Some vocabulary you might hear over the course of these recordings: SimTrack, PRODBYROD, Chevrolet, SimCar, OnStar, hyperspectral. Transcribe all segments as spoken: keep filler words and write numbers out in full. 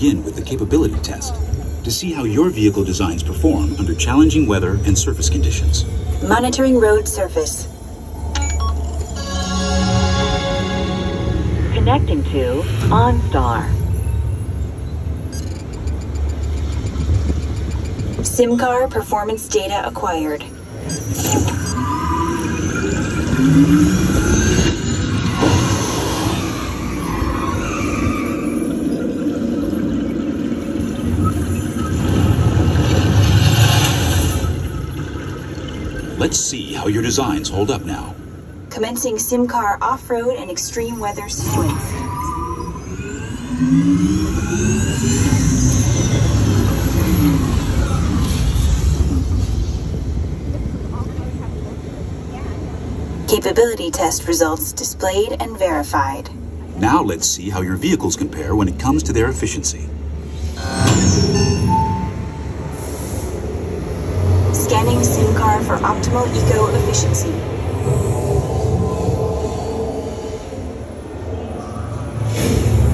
begin with the capability test to see how your vehicle designs perform under challenging weather and surface conditions. Monitoring road surface. Connecting to OnStar. SimCar performance data acquired. Let's see how your designs hold up now. Commencing SimCar off-road and extreme weather sequence. Capability test results displayed and verified. Now let's see how your vehicles compare when it comes to their efficiency. Scanning SimCar for optimal eco-efficiency.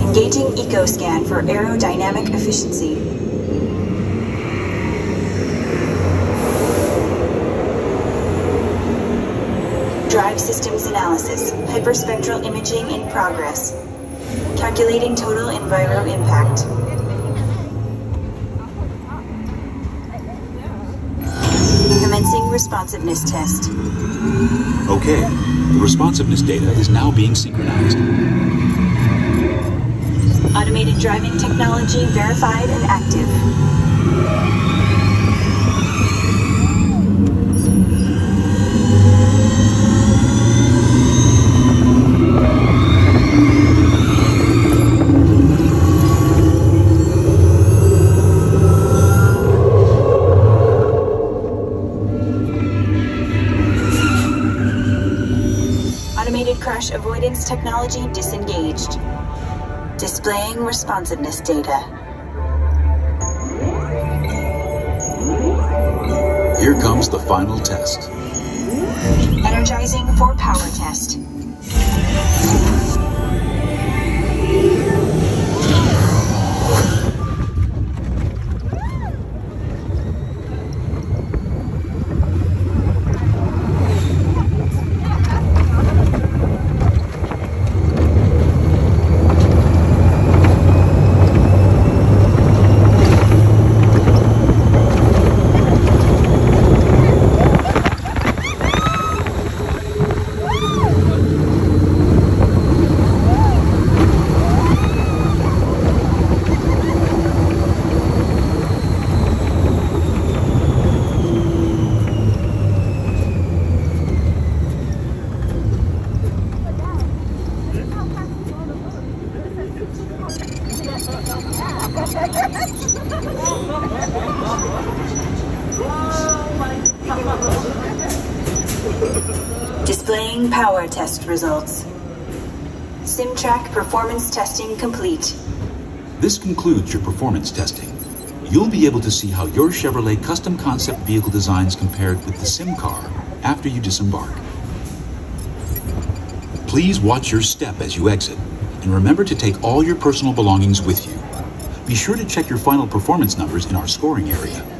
Engaging eco-scan for aerodynamic efficiency. Drive systems analysis, hyperspectral imaging in progress. Calculating total enviro impact. Commencing responsiveness test. Okay, the responsiveness data is now being synchronized. Automated driving technology verified and active. Automated crash avoidance technology disengaged. Displaying responsiveness data. Here comes the final test. Energizing for power test. Displaying power test results. SimTrack performance testing complete. This concludes your performance testing. You'll be able to see how your Chevrolet custom concept vehicle designs compared with the SimCar after you disembark. Please watch your step as you exit, and remember to take all your personal belongings with you. Be sure to check your final performance numbers in our scoring area.